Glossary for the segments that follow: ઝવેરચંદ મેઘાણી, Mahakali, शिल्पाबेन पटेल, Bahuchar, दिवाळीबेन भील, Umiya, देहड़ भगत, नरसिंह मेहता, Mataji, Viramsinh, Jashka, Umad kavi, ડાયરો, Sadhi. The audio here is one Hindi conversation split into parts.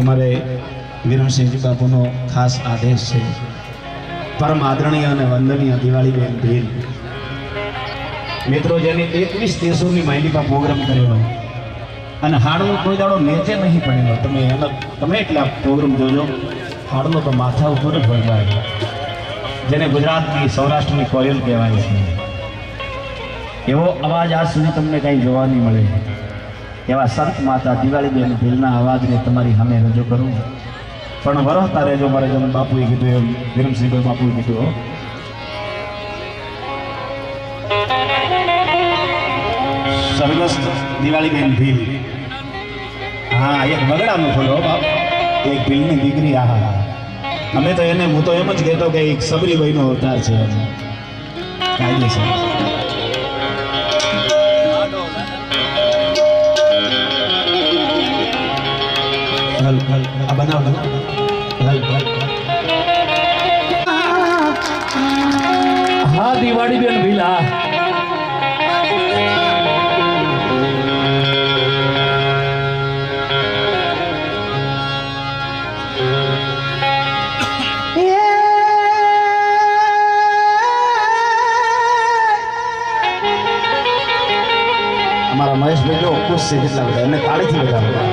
हमारे वीरण सिंह जी बापू नो खास आदेश है। परम आदरणीय और वंदनीय दिवाली बेन भेल मित्रों जेने 21 देशों की माइली पर प्रोग्राम करेलो અને હાડવો કોઈ દાડો નેચે નહીં પડેલો, તમે તમે એટલા પ્રોગ્રામ જોજો, હાડવો તો માથા ઉપર જ ભરવાય, જેને ગુજરાતની સૌરાષ્ટ્રની કોયલ કહેવાય છે। એવો અવાજ આજ સુધી તમને કાંઈ જોવા નહીં મળે, એવા સંત માતા દિવાળીબેન ભીલના અવાજને તમારી સામે રજૂ કરું। પણ વરસતા રહેજો, મારે જેમ બાપુએ કીધું એમ, વિરમસિંહભાઈ બાપુએ કીધું, સ્વર્ગસ્થ દિવાળીબેન ભીલ। हाँ, एक बगड़ा में फूलो बाप, एक बिल में दीकरी। आ हमें तो एने हूँ तो एम ज कहते कि एक सबरी भाई नो अवतार है। बनाओ बनाओ। हाँ दिवाड़ी बेन भीला महेश भाई जो कुछ से कितना बताया ने ताली थी बताया।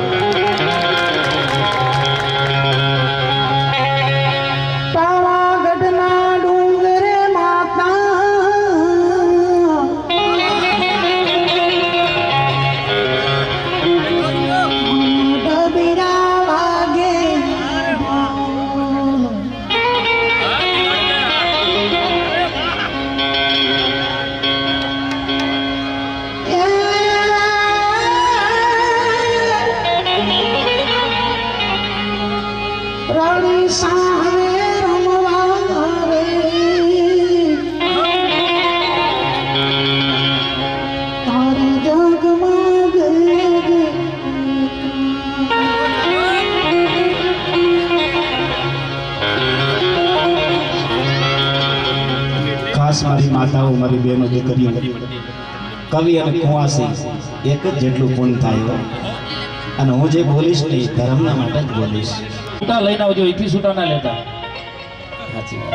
मारी बेनो दीकरीओ कवि और कुंवासी एक ज જેટલું પુણ થાય અને હું જે બોલીશ ને ધર્મના માટે જ બોલીશ। છૂટા લઈને આવજો, ઈથી છૂટા ના લેતા। સાચી વાત।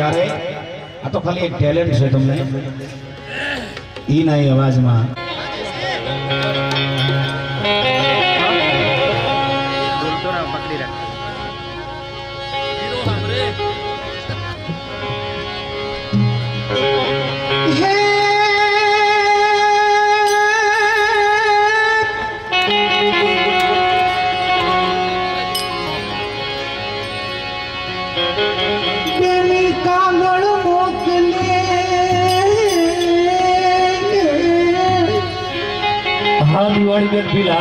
त्यारे आ तो खाली एक टैलेंट है तुमने ई नई आवाज में बिला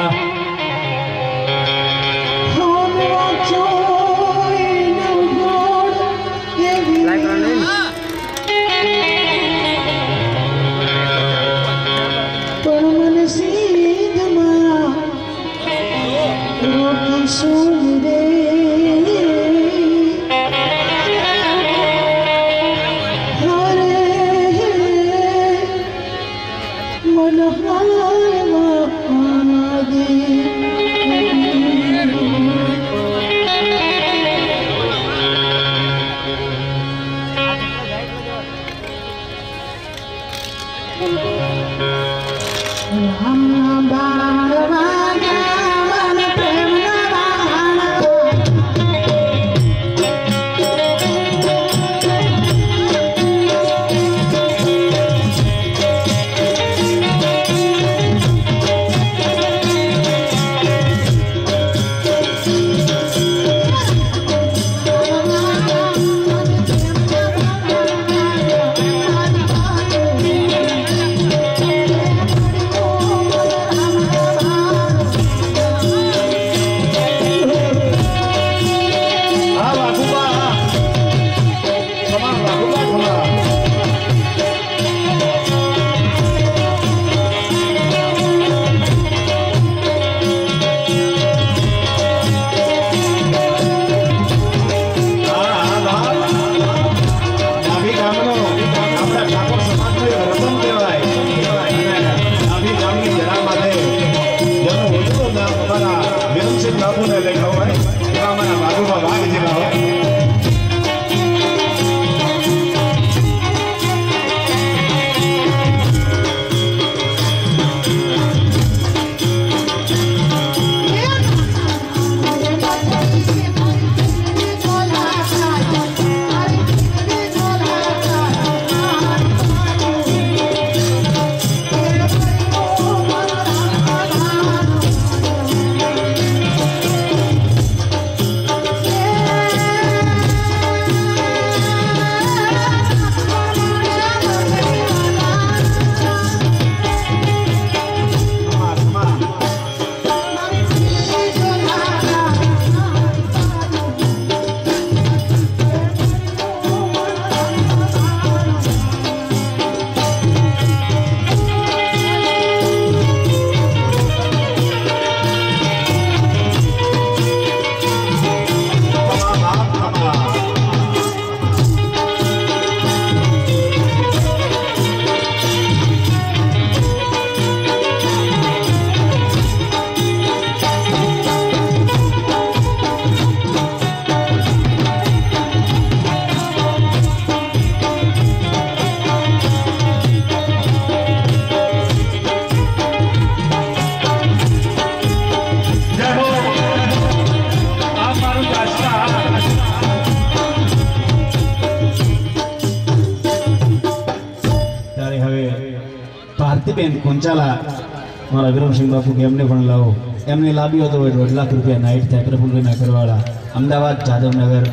अमदावाद जादवनगर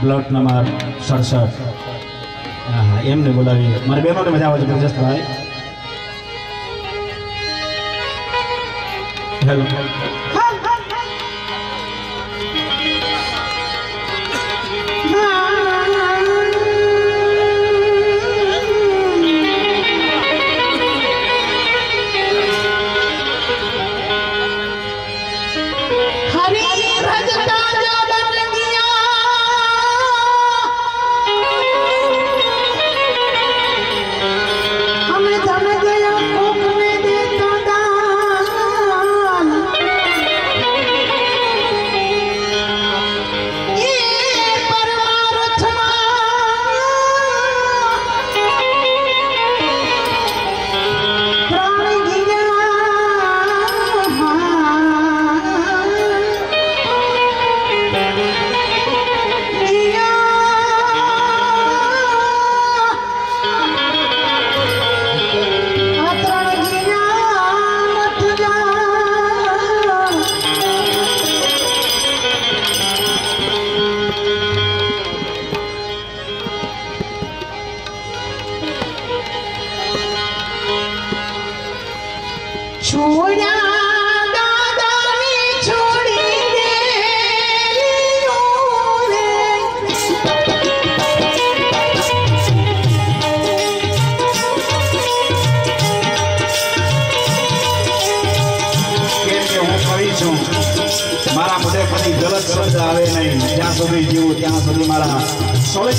ब्लॉक नंबर 67 एमने बोलावी मारे बहनों ने मजा आवे जबरदस्त भाई हेलो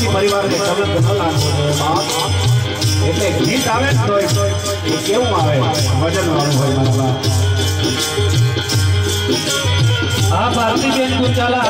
परिवार ने कलर बदल नाखो गीत आए तो केवू आए वजन वालू आ भारती बेन को चला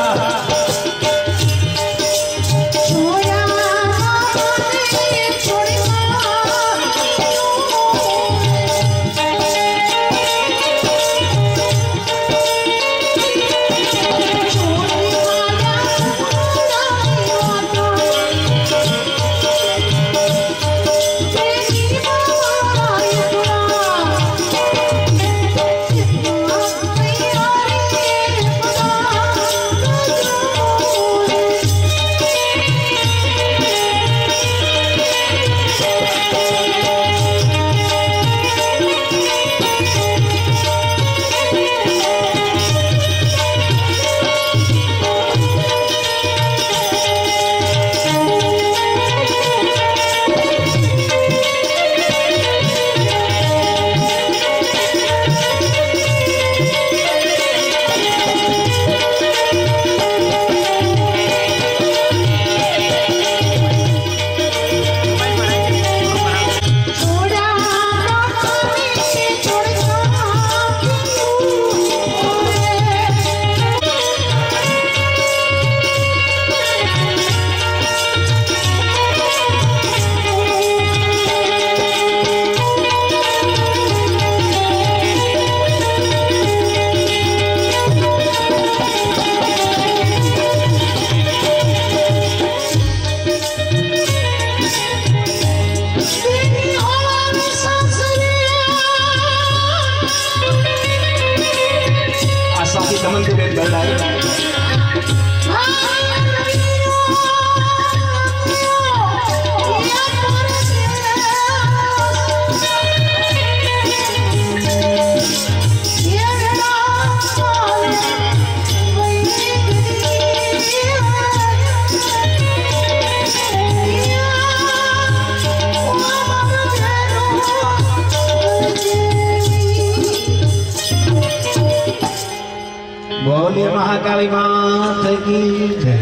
महाकाली मात की जय।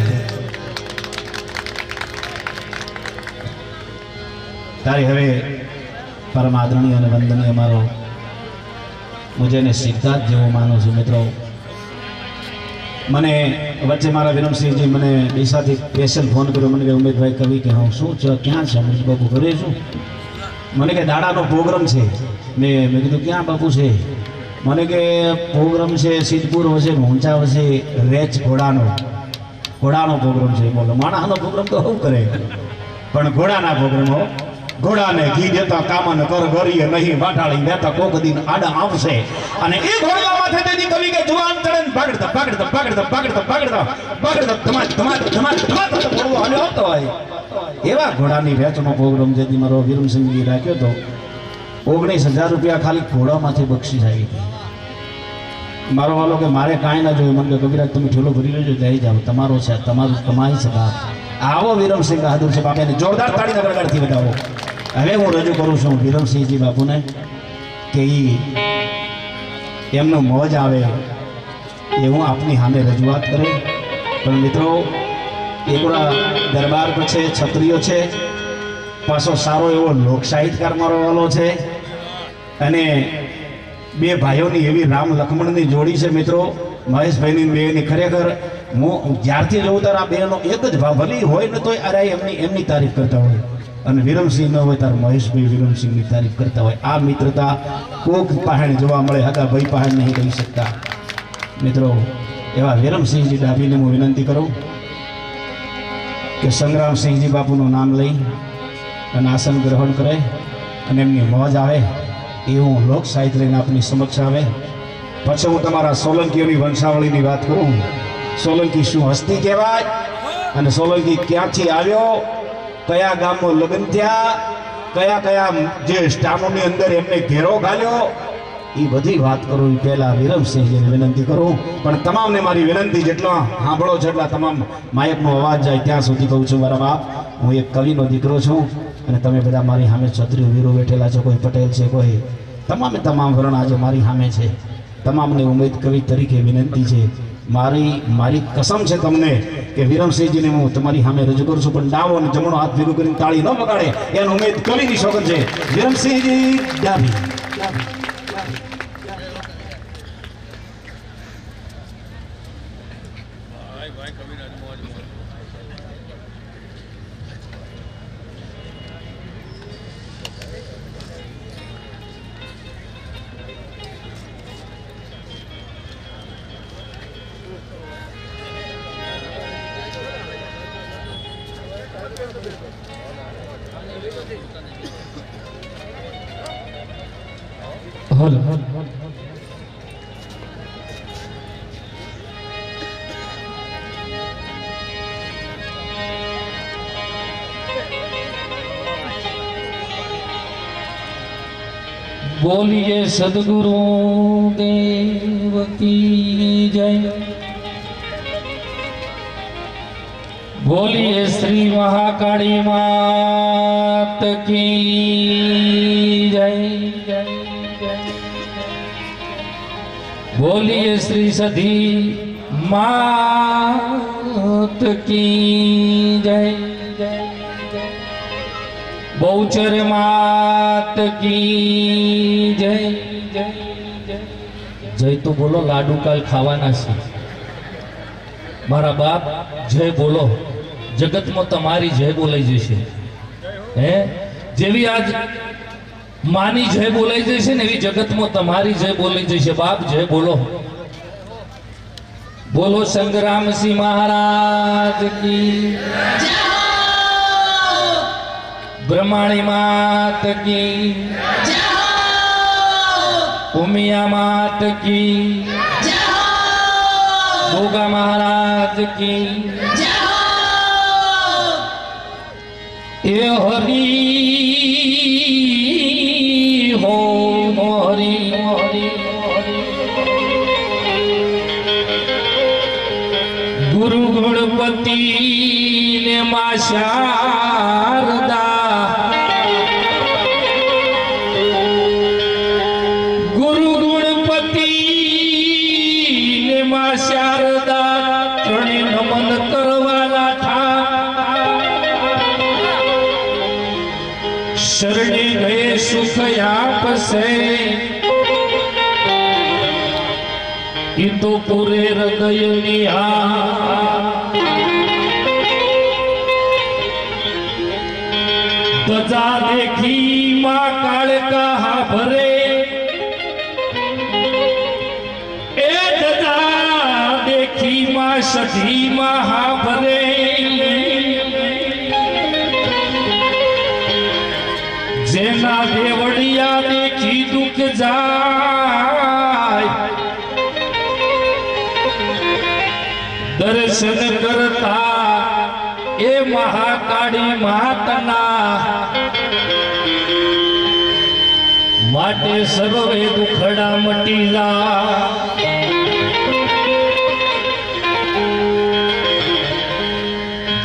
तारी हवे परम आदरणीय अने वंदनीय अमारो मुझे ने सिद्धार्थ जेवो मानो छो मित्रों। मने वच्चे मारा विनमसिंह जी मने दिशाथी स्पेशल फोन कर्यो, मने के उमेश भाई कवि के हूँ शू क्या छे बापू घरे छू, मने के दाडानो प्रोग्राम छे। मैं कीधुं क्या बापू छे, मैंने के प्रोग्राम से सिद्धपुर हो ऊंचा हो रेच घोड़ा प्रोग्राम से बोलो माणा प्रोग्राम तो हम करे पर घोड़ा प्रोग्राम हो घोड़ा ने घी देता कामन कर गरीय नहीं वाटाड़ी देता कोक दिन आड़ा आवसे अने ए घोड़ा माथे तेनी कवि के जुआन तड़न पकड़ता पकड़ता पकड़ता पकड़ता पकड़ता पकड़ता धमा धमा धमा धमा तो बोलवा हले होतो है एवा घोड़ा नी रेच नो प्रोग्राम जेदी मारो वीरम सिंह जी राख्यो तो 19,000 रुपया खाली घोड़ा माथे बक्षीस आई थी। मारो वालों के मारे काई ना जो मन के कबीरा तुम झोलो भरी लो जो जाई जाओ तमारो से तमारो कमाई से का आवो वीरम सिंह बहादुर से बापे ने जोरदार ताड़ी नगर करती बताओ। अरे हूँ रजू करू छू वीरम सिंह जी बापू ने के एमनो मौज आवे ये हूँ अपनी सामे रजूआत करूँ। पर मित्रों एक दरबार पे छत्रियो है पासो सारो एवो लोक साहित्यकार मारो वालो छे अने बे भाईओनी एवी राम लक्ष्मणनी जोड़ी छे मित्रों महेश भाईनी बेनी खरेखर मो ज्यारथी जोऊं तार आ बेनो एक ज भली होय न तोय अरे एमनी तारीफ करता होय अने विरमसिंह न होय तार महेश भाई विरमसिंहनी तारीफ करता होय। आ मित्रता कोक पाहण जोवा मळे हता भाई पाहण नहीं करी सकता। मित्रों एवा विरमसिंह जी डाबीने मु विनंती करूं के संग्राम सिंह जी बापूनो नाम लई आसन ग्रहण करे अने एमनी मौज आए एवं लोक साहित्य लईने अपनी समक्ष आए। पछी हूँ तमारा सोलंकीओनी वंशावळीनी बात करूँ। सोलंकी शुं हस्ती कहेवाय अने सोलंकी क्यांथी आव्यो कया गाममां लग्न थया कया कया जे स्टामोनी अंदर एमने घेरो घाल्यो ये बड़ी बात करो ये पहला वीरम से ये विनंती करो पर तमाम ने मारी विनंती जितना हाँ बड़ो जटला तमाम मायक में आवाज जाए त्याग सुधी कहूँ चुं मरा बाप मुझे कवि नो दिकरो चुं अने तमें बता मारी हमें चतुरी वीरो बैठेला चो कोई पटेल से कोई तमाम तमाम वरण आज मारी हमें से तमाम ने उम्मीद कवि तरीके विनंती से मारी मारी कसम से तमने कि वीरम सिंह जी ने मुँह तुम्हारी हमें रजू कर सुपन डावो ने जमुनो हाथ भीरू करें ताली न बगाड़े यान उम्मीद कभी नहीं शौकन से वीरम सिंह जी क्या भी बोलिए सदगुरु देव की जय। बोलिए श्री महाकाली मात की जय। बोलिए श्री सधी मात की जय। बहुचर मात की जय। जय तो बोलो लाडू काल खावाना छे मारा बाप जय बोलो जगत में तमारी जय बोलाई जैसे हैं जेवी आज मानी जय बोलाई जैसे ने भी जगत में तमारी जय बोलाई जैसे बाप जय बोलो बोलो संग्राम सिंह महाराज की ब्रह्माणी मात की उमिया मात की भोगा महाराज की ये हरि हो हरि हरि गुरु गणपति ने माशा तो पूरे हृदय दजा देखी माँ काल का भरे ए दजा देखी माँ सधी माँ भरे जेना देवड़िया देखी दुख जा दर्शन करता ए महाकाली मातना माटे सर्वे दुखड़ा मटीला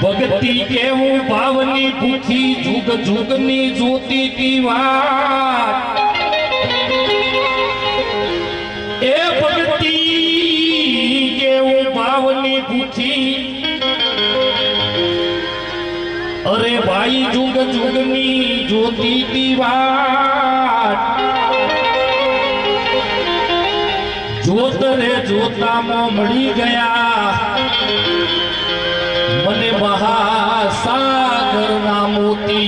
भगती केहूं भावनी भूखी जुग जुगनी जोती दीवा ए भगती अरे भाई जुग जुगनी ज्योति दीवार जोत रे जोता मड़ी गया मने महासागर ना मोती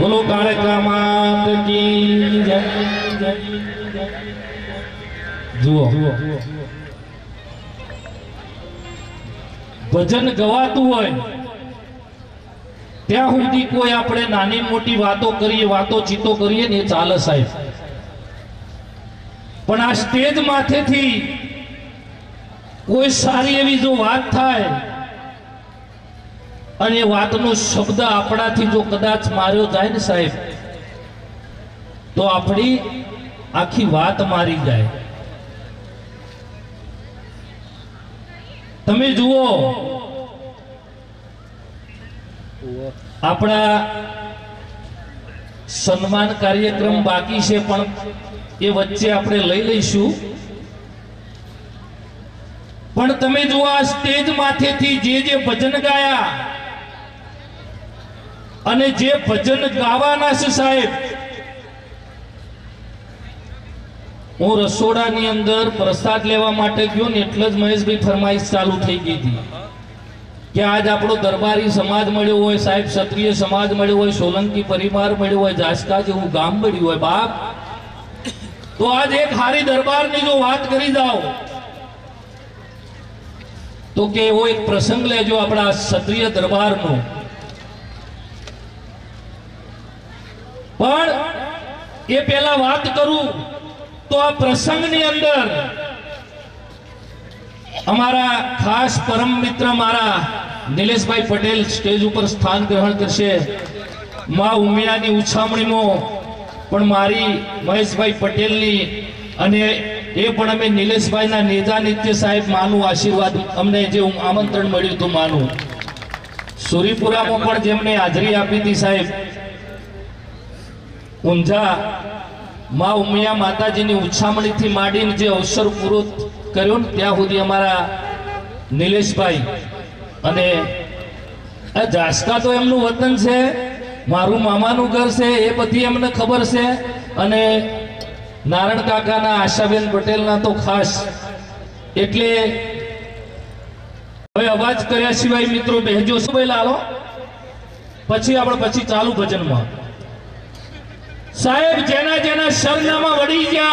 बोलो काले का मात की जय। जुओ भजन गवातु होय त्या हुंदी कोई आपणे नानी मोटी वातो करीए वातो चीतो करीए ने चाले साहेब पण आ स्टेज माथे थी कोई सारी एवी जो वात थाय अने वातनो शब्द आपणाथी जो कदाच मार्यो जाय ने साहेब तो आपड़ी आखी बात मारी जाए। तमे जुओ अपना सम्मान कार्यक्रम बाकी से पण ये वच्चे अपने लई लईशु। पण तमे जुओ आ स्टेज माथे थी जे भजन गाया अने जे भजन गावाना छे साहेब हूँ रसोड़ा नी अंदर प्रसाद लेवा माटे गयो ने एटले ज महेश भाई फरमाइश चालू थई गई थी कि आज आपणो दरबारी समाज मळ्यो होय साहेब, क्षत्रिय समाज मळ्यो होय, सोलंकी परिवार मळ्यो होय, जासका जेवुं गाम मळ्युं होय बाप, तो आज एक हारी दरबार नी जो वात करी जाओ तो के वो एक प्रसंग लेजो आपणा क्षत्रिय दरबार नो। पण ये पहला बात करूं तो आ प्रसंग नी अंदर हमारा खास परम मित्र मारा नीलेश भाई पटेल स्टेज ऊपर स्थान ग्रहण करशे। मां उमिया नी उछामणीनो पण मारी महेश भाई पटेल नी अने ए पण अमे नीलेश भाई ना नेजा नित्य साहेब मानु आशीर्वाद अमने जे आमंत्रण मळ्युं तो मानु सूरीपुरा मां पण जेमने हाजरी आपी थी साहेब ऊंझा मां उमिया माताजी ने उछामणी थी माडीने जे अवसर पूरो कर्यो ने त्या सुधी अमारा नीलेश भाई अने आ जासका तो एमनु वतन छे, मारू मामानु घर छे, ए बधी एमने खबर छे अने नारायण काकाना आशाबेन पटेलना तो खास एटले हवे अवाज कर्या सिवाय मित्रों बेहजो छो भाई लालो पछी आपण पछी चालू भजन मां साहेब जेना जेना सरनामा वड़ी गया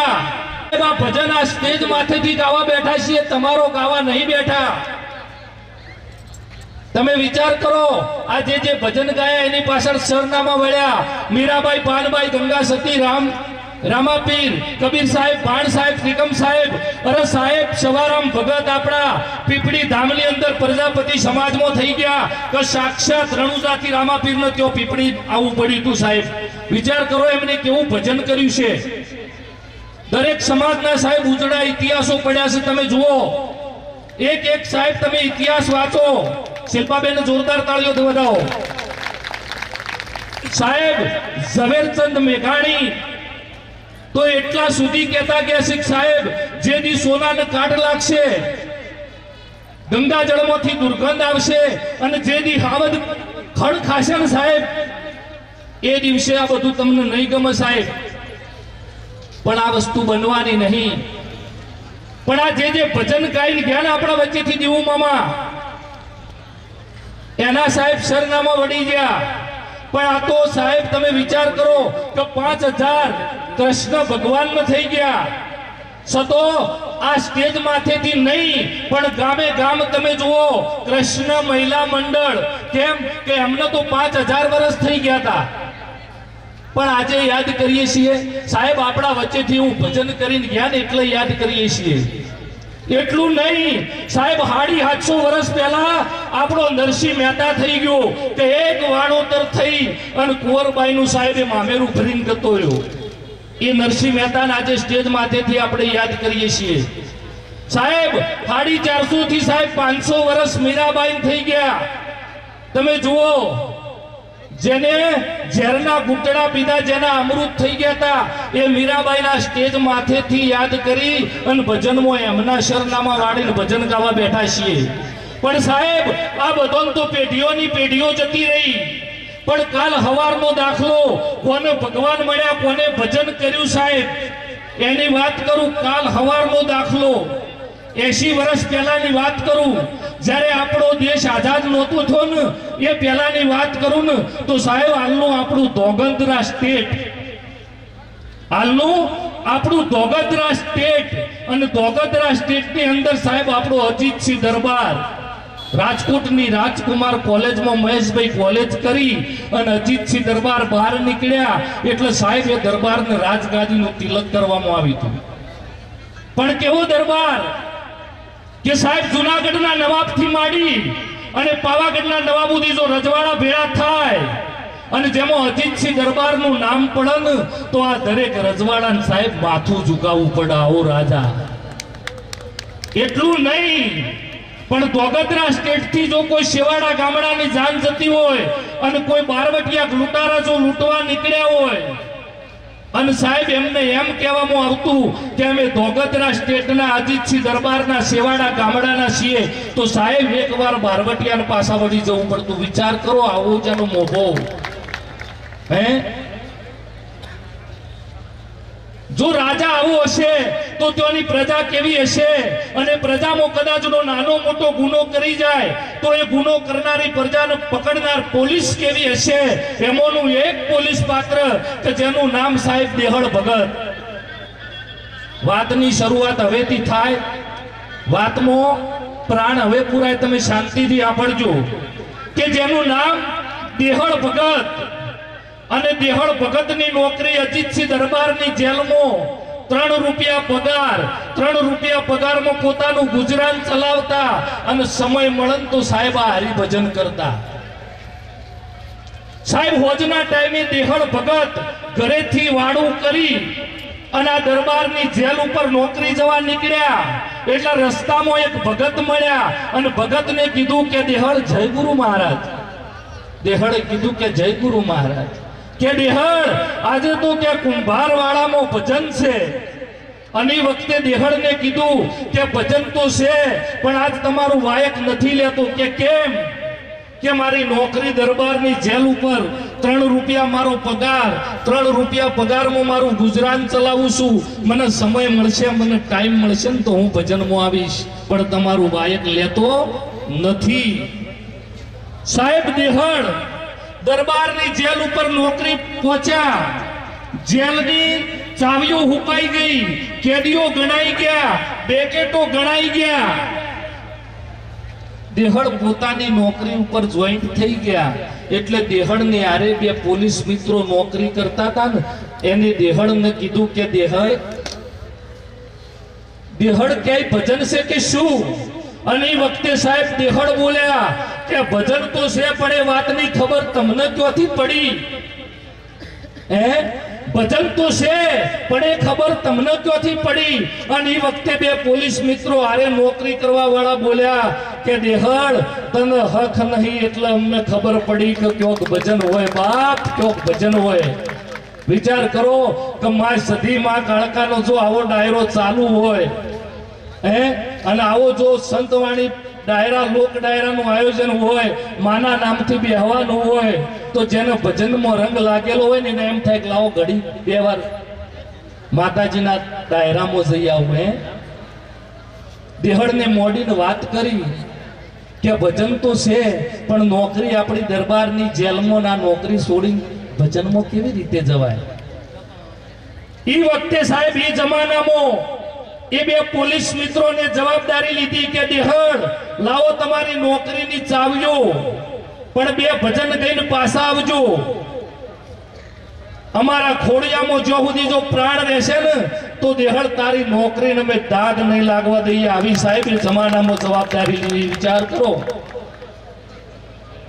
एवा भजन आ स्टेज माथे थी गावा बैठा छे, तमारो गावा नहीं बैठा। तमे विचार करो आ जे भजन गाया एनी पाछळ सरनामा वळ्या मीराबाई, पानबाई, गंगा सती, राम रामापीर, कबीर साहेब, भाण साहेब, निकम साहेब, अरे साहेब सवाराम भगत आपड़ा पीपड़ी धामनी अंदर प्रजापति समाज में थई गया के साक्षात रणुजाती रामापीर ने त्यो पीपड़ी आवू पड़ी तू साहेब। विचार करो एमने केवुं भजन कर्युं छे। दरेक समाजना साहेब उजड़ा इतिहासों पड्या छे। तमे जुओ एक एक साहेब तमे इतिहास वाँचो। शिल्पाबेन जोरदार ताळीओ वजाओ। साहेब ઝવેરચંદ મેઘાણી तो एटला सुधी कहता गया सिख साहेब जे दी सोना ने काट लागशे, गंगा जळमांथी दुर्गंध आवशे अने जे दी हावद खण खाशे ने साहेब ए दिवसे आ बधुं तमने नहीं गमे साहेब। पण आ वस्तु बनवानी नहीं। पण आ जे जे भजन गाईने ज्ञान आपणा वच्चेथी दीवू मामा एना साहेब सरनामा वडी गया। पण आ तो साहेब तमे विचार करो के 5000 कृष्ण भगवान में थई गया सतो आ स्टेज माथे थी नहीं पण गामे गाम तमे जुओ कृष्ण महिला मंडल केम के हमने तो 5000 वर्ष थई गया था। पण आजे याद करिए छे साहेब आपड़ा वच्चे थी हूँ भजन करीने ज्ञान एटले याद करिए छे। एटलू नहीं साहेब 850 वर्ष पहला आपणो नरसिंह मेहता थई गयो के एक वाणोतर थई अन कुंवरबाई नु साहेबे मामेरू भरीन गतो रह्यो। ए नरसिंह मेहता ने आज स्टेज माथे थी आपणे याद करीए छीए साहेब। 450 थी साहेब 500 वर्ष मीराबाई थई गया। तमे जुओ जेने झेरना गुटड़ा पीधा जेना अमृत थई गया था ए मीराबाई ना स्टेज माथे थी याद करी अन भजन मो एमना सरनामा वाळीने भजन गावा बैठा छे। पण साहेब आ बधोन तो पेढीओ नी पेढीओ जती रही। पण काल हवार नो दाखलो कोने भगवान मळ्या कोने भजन कर्यु साहेब एनी बात करूं। काल हवार नो दाखलो 80 वर्ष पहलानी बात करूं जारे आपणो देश आजाद नोतो थो ने ये पहलानी बात करूं ने तो साहेब आलनो आपणो दोगंदरा स्टेट अने दोगंदरा स्टेट नी अंदर साहेब आपणो अजीत सिंह दरबार राजकोट नी राजकुमार कॉलेज में महेश भाई कॉलेज करी अने अजीत सिंह दरबार बहार निकळ्या एटले साहेब ये दरबार ने राजगादी नो तिलक करवामां आव्युं हतुं। पण केवो दरबार के साहेब जूनागढ़ना नवाब थी माड़ी अने पावागढ़ना नवाबुदी जो रजवाड़ा भेड़ा थाय विचार करो आवो जानो मोबो जो राजा आवो हशे तो त्यानी प्रजा केवी हशे अने प्रजा मो कदाचनो नानो मोटो गुनो करी जाए तो ये गुनो करनारी प्रजाने पकड़नार पोलीस केवी हशे। एमोनु एक पोलीस पात्र के जेनु नाम साहेब देहड़ भगत। वातनी शुरुआत हवेथी थाय, वातमो प्राण हवे पुराय, तमे शांतिथी सांभळजो के जेनु नाम देहड़ भगत। देहड़ भगत नी नौकरी अजीत सिंह दरबार नी जेल में 3 रुपया पगार, 3 रुपया पगार में पोतानु गुजरान चलावता अने समय मळन तो साहेबा हरिभजन करता। साहेब होजना टाइमे देहड़ भगत घरे थी वाड़ू करी अने दरबार नी जेल उपर नौकरी जवा निकळ्या एटले रस्तामां एक भगत मळ्या अने भगत ने कीधुं के देहड़ जय गुरु महाराज। देहड़े कीधुं के जय गुरु महाराज। के देहड़ आजे तो क्या कुंभार वाला मो भजन से अनी वक्ते देहड़ ने कीधु के भजन तो से पण आज तमारू वायक नथी लेतो के केम के मारी नौकरी दरबार नी जेल उपर 3 रुपया मारो पगार, 3 रुपया पगार मो मारू गुजरान चलावू छू, मने समय मळशे, मने टाइम मळशे तो हूँ भजन मो आवीश, पण तमारू वायक लेतो नथी। साहेब देहड़ दरबार नी जेल ऊपर नौकरी पहुंचा, जेल नी चावियों हुकाई गई, कैदियों गणाई गया, बेकेटो गणाई गया। देहड़ पोतानी नौकरी ऊपर ज्वाइंट थई गया एटले देहड़ ने आरे बे पोलीस मित्रों नौकरी करता था न एने देहड़ ने कीधु के देहड़ क्या भजन से के शू अने वक्ते साहेब देहड़ बोल्या के भजन तो से पड़े वात नी खबर तमने क्यों थी पड़ी है? भजन तो से पड़े खबर तमने क्यों थी पड़ी? अने वक्ते बे पोलीस मित्रों आरे नौकरी करवा वाला बोल्या के देहड़ तने हक नहीं एटले हमने खबर पड़ी के क्यों भजन होए बाप, क्यों भजन होए। विचार करो के मां सधी मां काळकानो जो आवो डायरो चालू होय देहड़ ने मोडीने वात करी के भजन तो से पण नौकरी अपनी दरबार नी जेल में ना नौकरी छोड़ी भजन में केवी रीते जवाय। ई वखते साहेब ई जमानामां ये बे पुलिस मित्रों ने जवाबदारी लीधी के देहड़ लाओ तमारी नौकरी नी चाव्यो पण बे भजन गईन पासा आवजो। अमारा खोड़िया मो जो हुदी जो प्राण रहेशे न तो देहड़ तारी नौकरी ने में दाग नहीं लागवा दई। आवी साहेब जमाना मो जवाबदारी लीधी। विचार करो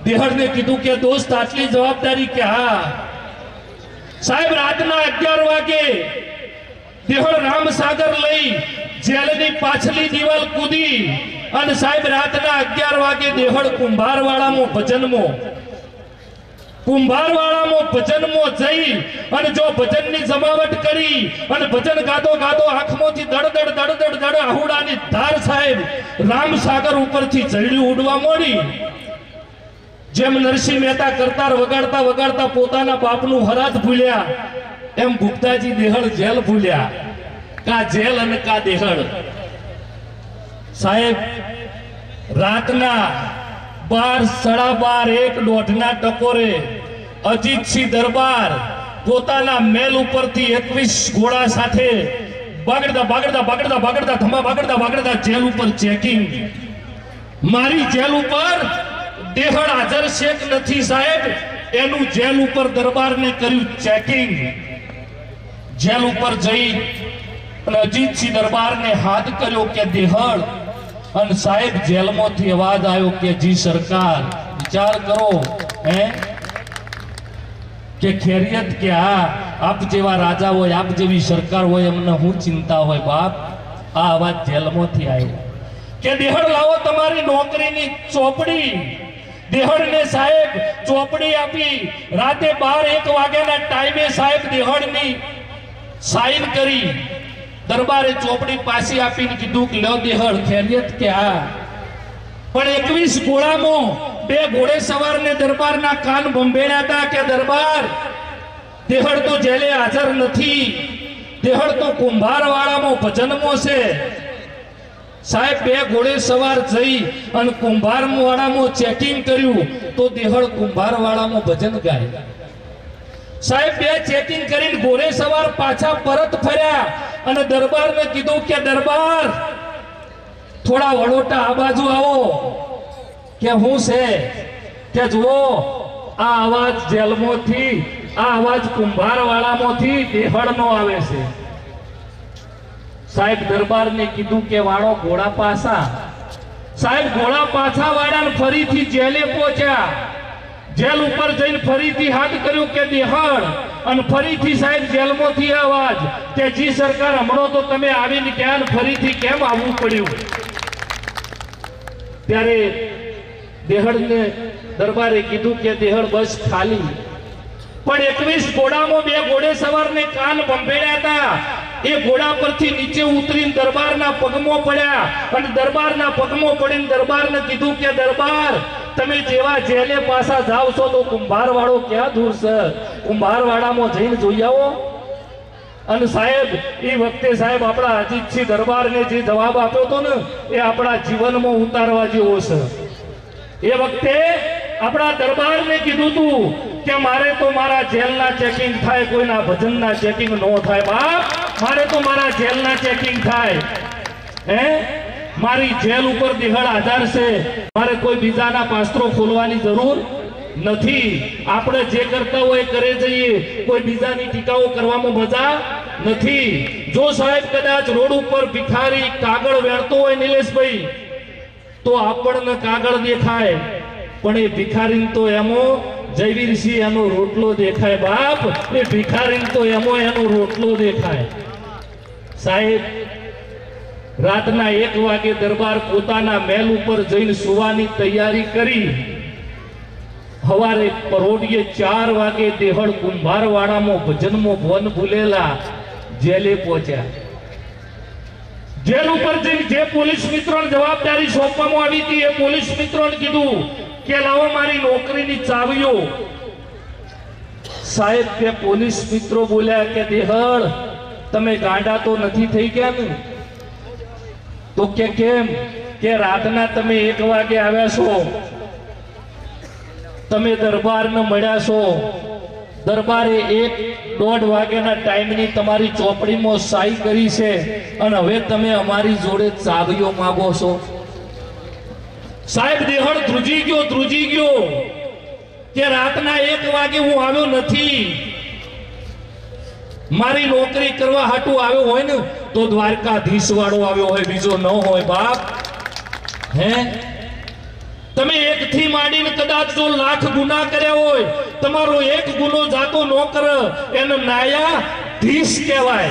देहड़ ने कीधु के दोस्त आटली जवाबदारी के हा। साहेब रातना 11 वागे देहड़ रामसागर लई जेलनी पाछली दीवाल कूदी अने साहेब रातना 11 वागे देहड़ कुंभारवाड़ा मो भजन मो जई अने जो भजन नी जमावट करी अने भजन गादो गादो आंख मो थी दड़ दड़ दड़ दड़ दड़ आहुड़ा नी धार साहेब रामसागर ऊपर थी जळी उड़वा मोड़ी। जेम नरसिंह मेहता करतार वगाड़ता वगाड़ता पोताना बापनु हराज भूल्या एम गुप्ताजी देहड़ जेल भूल्या। का जेल अने का देहड़। साहेब रातना 12, 12:30 1:30 टकोरे अजीत सिंह दरबार पोताना मेल ऊपर थी 21 घोड़ा साथे बागड़ता जेल ऊपर चेकिंग। मारी जेल ऊपर देहड़ हाजर शेख नथी साहेब एनु जेल ऊपर दरबार ने कर्यु चेकिंग। जेल ऊपर जई अजीत सिंह दरबार ने हाथ कर्यो के देहड़ अन साहेब जेल में थी आवाज आयो के जी सरकार। विचार करो है के खेरियत क्या आप जेवा राजा होय आप जेवी सरकार होय अमने हूं चिंता होय बाप। आ आवाज जेलमो थी आयो के देहड़ लावो तुम्हारी नौकरी नी चोपड़ी। देहड़ ने साहेब चोपड़ी आपी राते 12-1 वागे ना टाइमे साहेब देहड़ नी साइन करी दरबारे चोपड़ी पासी आपी ने कीधुं के लो देहड़ खेरियत क्या। पर 21 गोड़ा मो बे घोड़े सवार ने दरबार ना कान बंबेड़ा था के दरबार देहड़ तो जेले हाजर नहीं, देहड़ तो कुंभार वाला मो भजन मो से। साहेब बे घोड़े सवार जई अन कुंभार वाला मो चेकिंग करू तो देहड़ कुंभार वाला मो भजन गाय। साहेब बे चेकिंग करीन घोड़े सवार पाछा परत फर्या अन दरबार ने कीधुं के दरबार थोड़ा वड़ोटा आ बाजू आओ के हूं से के जुओ आ आवाज जेलमो थी आ आवाज कुंभार वाला मो थी देहड़नो आवे से। साहेब दरबार ने कीधु के वाड़ो घोड़ा पासा। साहेब घोड़ा पाछा वाड़ा ने फरी थी जेले पहुंचा। जेल ऊपर जईन फरी थी हाथ करू के देहड़ अन फरी थी साहेब जेलमो थी आवाज के जी सरकार हमणो तो तमे आवीन क्यान फरी थी केम आवू पड्यू। त्यारे देहड़ ने दरबारे कीधु के देहड़ बस खाली। पर 21 घोड़ा मो बे घोड़े सवार ने कान बंबेड़ा था ए घोड़ा पर थी नीचे उतरीन दरबार ना पगमो पड्या अन दरबार ना पगमो पड़ीन दरबार ने कीधु के दरबार तमे जेवा जेले पासा जाओ सो तो कुंभार वाड़ो क्या दूर से कुंभार वाड़ा मो जईने जोई आवो। अन साहेब ई वक्ते साहेब आपड़ा अजीत सिंह दरबार ने जे जवाब आप्यो तो ने ए आपड़ा जीवन मो उतारवा जेवो छे। ए वक्ते आपड़ा दरबार ने कीधुं तू के मारे तो मारा जेल ना चेकिंग थाय कोई ना भजन ना चेकिंग नो थाय बाप। मारे तो मारा जेल ना चेकिंग थाय हैं मारी जेल ऊपर दिहड़ आधार से मारे कोई बीजा ना पास्त्रो खोलवानी जरूर नथी। आपणे जे करता होय करे जईए कोई बीजा नी टीकाओ करवामां मजा नथी। जो साहेब कदाच रोड ऊपर भिखारी कागळ वेणतो होय निलेश भाई तो आपणने कागळ देखाय पण ए भिखारीन तो एमो जयवीर सिंह एनो रोटलो देखाय बाप। ए भिखारीन तो एमो एनो रोटलो देखाय। साहेब रातना 1 वागे दरबार पोताना मेल ऊपर जईने सुवानी तैयारी करी। हवारे परोड़िये 4 वागे देहड़ कुंभार वाड़ा मो भजन मो भवन भूलेला जेले पहुंचा। जेल ऊपर जे पुलिस मित्रों जवाबदारी सौंपवामां आवी थी ए पुलिस मित्रों कीधु के लाओ मारी नौकरी नी चावीओ। साहेब के पुलिस मित्रों बोल्या के देहड़ तमे गांडा तो नथी थई गया ने तो के केम के रातना तमे 1 वागे आव्या छो तमे दरबार ने मळ्या छो दरबारे 1-1.5 वागेना टाइमनी तमारी चोपड़ी मो साई करी छे अन हवे तमे अमारी जोड़े चावीओ मांगो छो। साहेब देहड़ ध्रुजी गयो के रातना 1 वागे हूं आव्यो नथी मारी नौकरी करवा हाटू आव्यो होय ने तो द्वारकाधीश वाड़ो आव्यो होय बीजो न होय बाप। हैं तमे एक थी मांडीन कदाच जो लाख गुना कर्या होय तमारो एक गुनो जातो नौकर एने न्यायाधीश कहेवाय।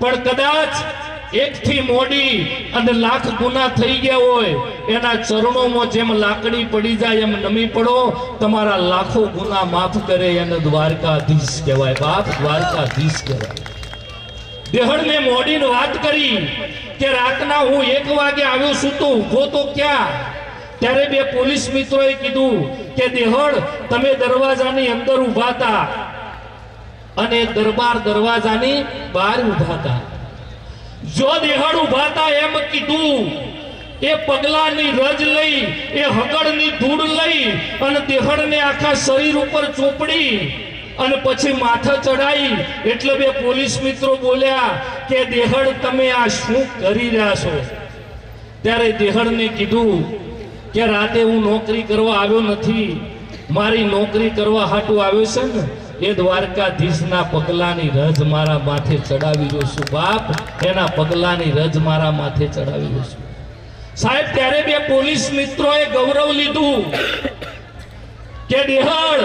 पण कदाच एक थी मोडी अने लाख गुना थई गया होय एना चरणों में जेम लाकड़ी पड़ी जाय एम नमी पड़ो तमारा लाखों गुना माफ करे एने द्वारकाधीश कहेवाय बाप। द्वारकाधीश कहेवाय। देहड़ ने मोडीन बात करी के रातना हूँ 1 वागे आव्यो छुं तो ऊभो तो क्या। त्यारे बे पुलिस मित्रोए कीधु के देहड़ तमे दरवाजानी अंदर उभा था अने दरबार दरवाजानी बहार उभा था। जो देहड़ उभा था एम कीधु ए पगलानी रज लई ए हगड़नी धूड़ लई अने देहड़ ने आखा शरीर ऊपर चोपड़ी अने पछी माथा चढ़ाई। एटले बे पुलिस मित्रों बोल्या के देहड़ तमे आ शुं करी रह्या छो। त्यारे देहड़ ने कीधु के राते हूँ नौकरी करवा आव्यो नथी मारी नौकरी करवा हाटू आव्यो छे ने ए द्वारकाधीश ना पगलानी रज मारा माथे चढ़ावी दो छु बाप। एना पगलानी रज मारा माथे चढ़ावी दो छु। साहेब त्यारे बे पुलिस मित्रोए गौरव लीधु के देहड़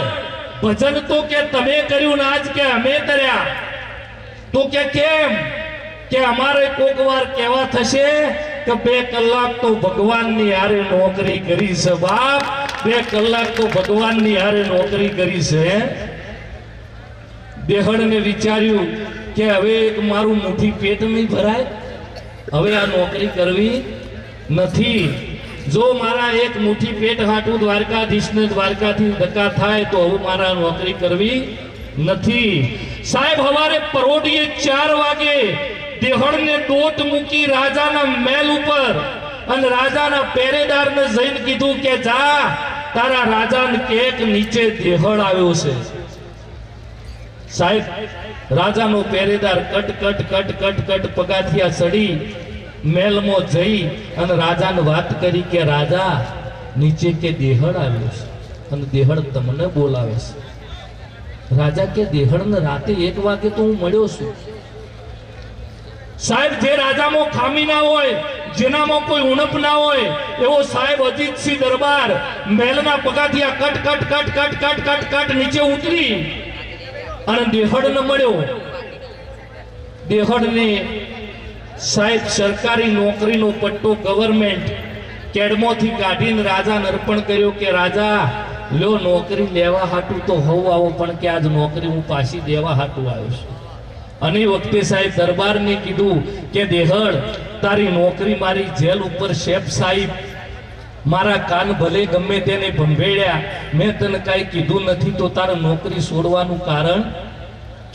भजन तो के तमे करू आज के हमें तरया तो क्या केम के हमारे कोकवार केवा थशे के 2 कलाक तो भगवान नी हारे नौकरी करी से बाप 2 कलाक तो भगवान नी हारे नौकरी करी से। देहड़ ने विचार्यू के हवे एक मारू मुठी पेट में भराय हवे आ नौकरी करवी नथी। जो मारा एक मुठी पेट हाटू द्वारकाधीश ने द्वारका थी धक्का थाय तो हूँ मारा नौकरी करवी नथी। साहेब हमारे परोडिये 4 वागे देहड़ ने डोट मुकी राजा ना महल ऊपर अन राजा ना पहरेदार ने जईन कीधु के जा तारा राजा ने केक नीचे देहड़ आयो से। साहेब राजा नो पहरेदार कट कट कट कट कट पगाथिया सड़ी मेल मो जई अन राजा ने बात करी के राजा नीचे के देहड़ आयो अन देहड़ तमने बोलावे से। राजा के देहड़ ने राते 1 वागे तो हूँ मळ्यो छू। साहेब जे राजा मो खामी ना होय जेना मो कोई उणप ना होय एवो साहेब अजीत सिंह दरबार मेलना पगाथिया कट कट कट कट कट कट कट नीचे उतरी अन देहड़ ने मळ्यो। देहड़ ने साहेब सरकारी नौकरी नो पट्टो गवर्नमेंट केडमो थी काढीन राजा ने अर्पण कर्यो के राजा लो नौकरी लेवा हाटू तो होव आवो पण के आज नौकरी हूँ पासी देवा हाटू आव्यो छुं। अने वखते साहेब दरबार ने कीधु के देहड़ तारी नौकरी मारी जेल ऊपर शेफ साहिब मारा कान भले गमे तेने भंभेड्या मैं तने काई कीधु नथी तो तारे नौकरी छोड़वानुं कारण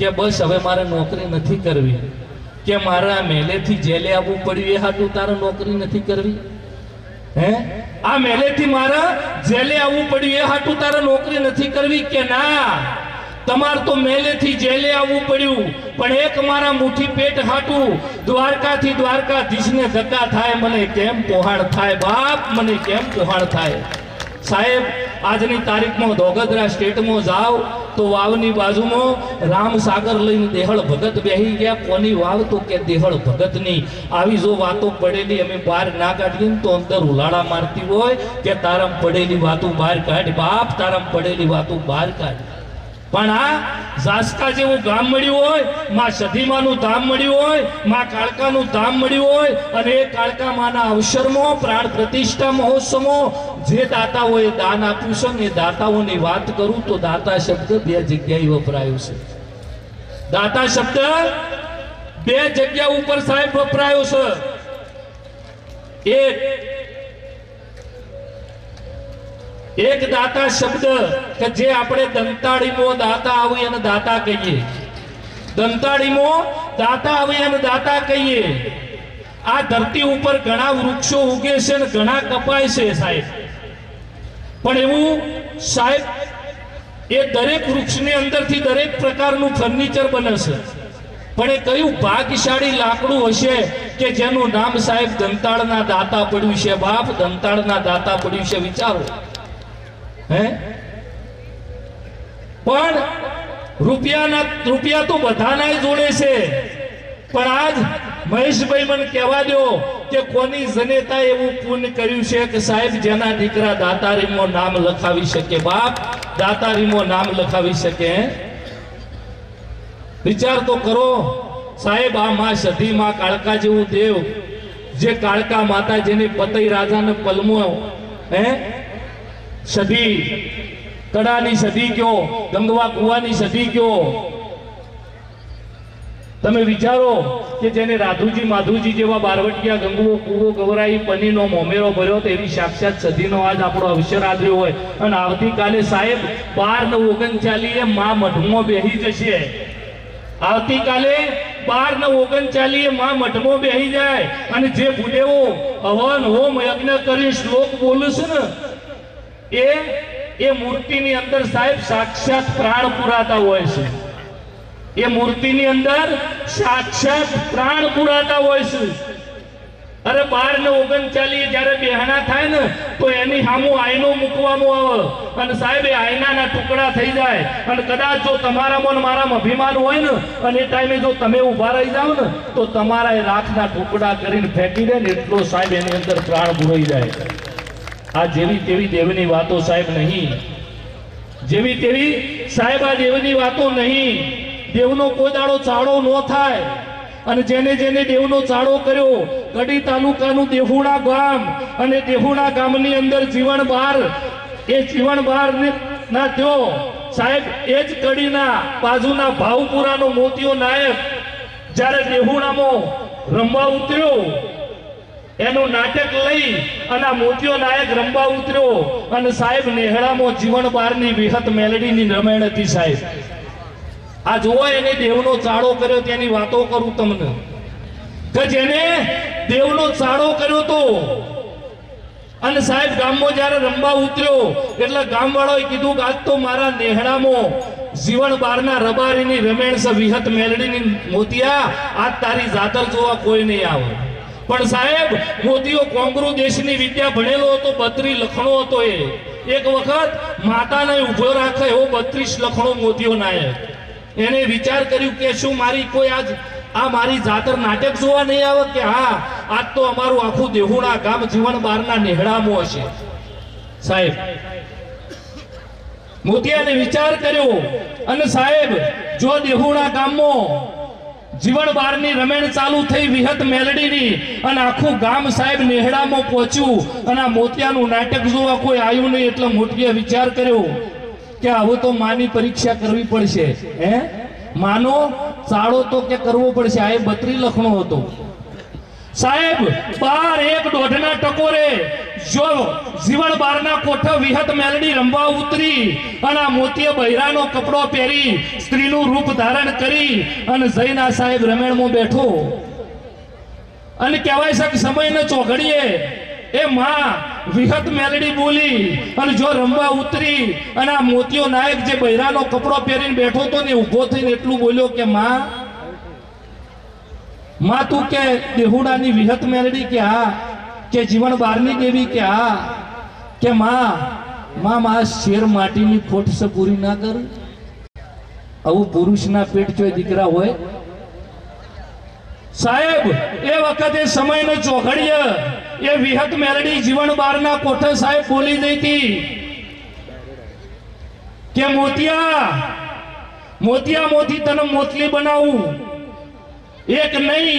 के बस हवे मारे नौकरी नथी करवी के मारा मेले थी जेले आवू पड़ी हाटू तारा नौकरी नहीं करवी है आ मेले थी मारा जेले आवू पड़ी हाटू तारा नौकरी नहीं करवी के ना तमार तो मेले थी जेले आवू पड़ू पण एक मारा मुठी पेट हाटू द्वारका थी द्वारकाधीश ने धक्का थाय मने केम पोहाण थाय बाप मने केम पोहाण थाय। साहेब आजनी तारीख में धोगधरा स्टेट में जाओ तो वावनी बाजू में राम सागर लई देहड़ भगत बेही गया कोनी वाव तो के देहड़ भगत नी। आवी जो वातो पड़ेली हमें बाहर ना काढीन तो अंदर उलाड़ा मारती होय के तारम पड़ेली वातो बाहर काढ बाप तारम पड़ेली वातो बाहर काढ। पण आ जास्का जेवू गाम मळ्यु होय मां सधीमा नु धाम मळ्यु होय मां काळका नु धाम मळ्यु होय अने काळका माना अवसर मो प्राण प्रतिष्ठा महोत्सव मो जे दाताओए दान आप्युं छे ने दाताओनी वात करूं तो दाता शब्द 2 जग्याए वपरायो छे। दाता शब्द 2 जग्या उपर साहेब वपरायो छे। एक दाता शब्द के जे आपणे दंताड़ी मो दाता आवी अने दाता कहीए दंताड़ी मो दाता आवी अने दाता कहीए। आ धरती ऊपर घणा वृक्षो उगे छे ने घणा कपाय छे साहेब पण एवुं साहेब ए दरेक वृक्षनी अंदरथी दरेक प्रकारनुं फर्निचर बने छे पण ए कयुं भाग्यशाळी लाकड़ुं हशे के जेनुं नाम साहेब दंताड़ना दाता पड्युं छे बाप दंताड़ना दाता पड्युं छे। विचारो रुपिया तो बधाना जोड़े से पर आज महेश भाई मन कहवा दो के कोनी जनेता एवं पुण्य कर्यु छे के साहेब जेना दीकरा दातारीमो नाम लखावी सके बाप दातारीमो नाम लखावी सके। विचार तो करो साहेब आ मां सधी मां काळका जेवू देव जे काळका माता जेने पतई राजा ने पलमो है सदी कड़ानी सदी क्यों गंगवा कुआनी सदी क्यों तमे विचारो कि जेने राधुजी माधुजी जेवा बारवटिया गंगवो कुवो गवराई पनी नो मोमेरो भर्यो तेवी साक्षात सदी नो आज आपणो अवसर आव्यो होय अन आवती काले साहेब 12 ने 39 मां मठमो बेही जशे। आवती काले 12 ने 39 मां मठमो बेही जाय अने जे बुडेवो हवन होम यज्ञ करी श्लोक बोले छे ने ए मूर्ति नी अंदर साहेब साक्षात प्राण पुराता होय छे। ए मूर्ति नी अंदर साक्षात प्राण पुराता होय छे। अरे 12 ने 39 जरे बेहणा थाय ने तो एनी हामो आयनो मुकवामो आवे अन साहेब ए आयना ना टुकड़ा थई जाय अन कदाच जो तमारा मन मारा में अभिमान होय ने अने टाइमे जो तमे उभा रही जाओ ने तो तमारा ए राखना टुकड़ा करीने फेंकी दे ने एटलो साहेब एनी अंदर प्राण पुराई जाय। आ जेवी तेवी देवनी वातो साहेब नहीं जेवी तेवी साहेब आ देवनी वातो नहीं। देवनो कोई दाड़ो चाड़ो न थाय अने जेने जेने देवनो चाड़ो कर्यो कडी तालुकानु देहुणा गाम अने देहुणा गामनी अंदर जीवण बार ना थयो साहेब एज कड़ीना बाजूना भावपुरानो मोतियो नायक जारे देहुणामो रंबा उतर्यो एनो नाटक लई अने मोतियो नायक रंबा उतर्यो अने साहेब नेहड़ामो जीवण बारनी विहत मेलडीनी रमेण हती। साहेब आ जुओ एने देवनो चाड़ो कर्यो तेनी वातो करू तमने के जेने देवनो चाड़ो कर्यो तो अने साहेब गाममो जारे रंबा उतर्यो એટલે ગામવાળોએ કીધું કે આજ તો મારા નેહણામાં જીવણ બારના રબારીની રમેણ સ વિહત મેલડીની મોતિયા આજ તારી જાતર જોવા કોઈ નહીં આવે। પણ સાહેબ મોતિયો કોંગરુ દેશની વિદ્યા ભણેલો હતો 32 લખણો હતો। એક વખત માતાને ઊભો રાખે એવો 32 લખણો મોતિયો નાયક એને વિચાર કર્યું કે શું મારી કોઈ આજ આ મારી જાતર નાટક જોવા નહીં આવે કે હા આજ તો અમારું આખું દેહુણા ગામ જીવણ બારના નેહડામાં હશે। સાહેબ મોતિયાને વિચાર કર્યો અને સાહેબ જો દેહુણા ગામમાં જીવણ બારની રમેણ ચાલુ થઈ વિહત મેલડીની અને આખું ગામ સાહેબ નેહડામાં પહોંચ્યું અને આ મોતિયાનું નાટક જોવા કોઈ આવ્યું નહીં એટલે મોતિયા વિચાર કર્યો કે આવો તો માની પરીક્ષા કરવી પડશે। હે માનો ચાળો તો કે કરવો પડશે। આ 32 લખણો હતો સાહેબ 12 1 ડોઢના ટકોરે જો જીવણ બારના કોઠો વિહત મેલડી રંબા ઉતરી અને આ મોતીય બૈરાનો કપડો પહેરી સ્ત્રીનું રૂપ ધારણ કરી અને જૈના સાહેબ રમેણમાં બેઠો અને કહેવાય છે કે સમયને ચોઘડીએ ए मां विहत मेलडी बोली और जो रंबा उतरी और आ मोतियो नायक जे बहिरानो कपड़ो पहेरीने बैठो तो ने उभो थईने एटलू बोल्यो के मां तू के देहुडानी विहत मेलडी के आ के जीवन बारनी देवी के आ के मां मां शेर माटीनी खोट से पूरी ना कर। अव पुरुषना पेट चोय दीकरा होय साहेब ए वखते समय ने चौघड़िया ये विहत मेलडी जीवन बारना कोठे साहेब बोली देती के मोतिया मोतिया मोती तने मोतली बनाऊ एक नहीं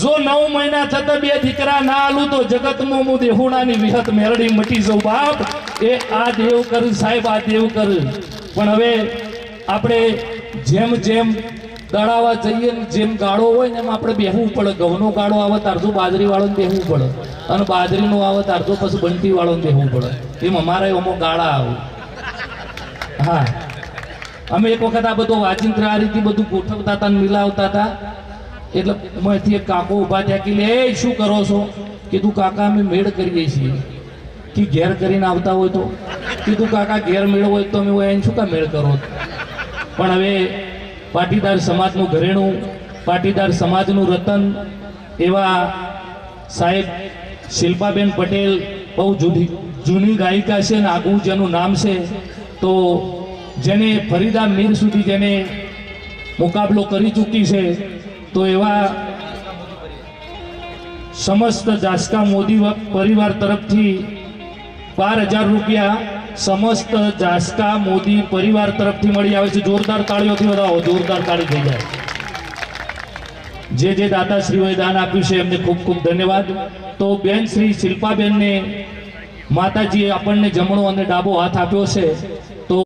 जो 9 महीना थता बे दीकरा ना आलू तो जगत मो मु देहुणा नी विहत मेलडी मटी जो बाप ए आ देव कर साहेब आ देव कर। पण हवे आपणे जेम जेम गाड़ावा जाइए जेम गाड़ो होय ने आपणे बेहूं पड़े। घऊनो गाड़ो आवे तार तो बाजरी वाळोने बेहूं पड़े अने बाजरीनो आवे तार तो पछी बंटी वाळोने बेहूं पड़े। एम अमारे ओमो गाड़ा आवे। हां अमे एक वखत आ बधो वाजिंत्र आ रीति बधु गोठवता ता ने मिलावता ता एटले मयथी एक काको उभा थया के ए शुं करो छो? कीधुं काका अमे मेड करीए छीए। की घेर करीने आवता होय तो? कीधुं काका घेर मेड होय तो अमे ओय एन शुं का मेड करो? पण हवे पाटीदार समाजनु घरेणु पाटीदार समाजनु रतन एवा साहेब शिल्पाबेन पटेल बहुत जूनी गायिका छे ने आगू जेनु नाम छे तो जेने फरीदा मीर सुधी जेने मुकाबलो करी चूकी छे तो एवा समस्त जास्का मोदी परिवार तरफथी 12,000 रुपया समस्त जास्का मोदी परिवार तरफ थी मळी आवे छे। जोरदार ताळीओ थी वधाओ। जोरदार ताळी थई जाय। जे जे दाता श्रीओए दान आप्युं छे एमने खूब खूब धन्यवाद। तो बेन श्री शिल्पाबेन ने माताजीए आपणने जमणो अने डाबो हाथ आप्यो छे।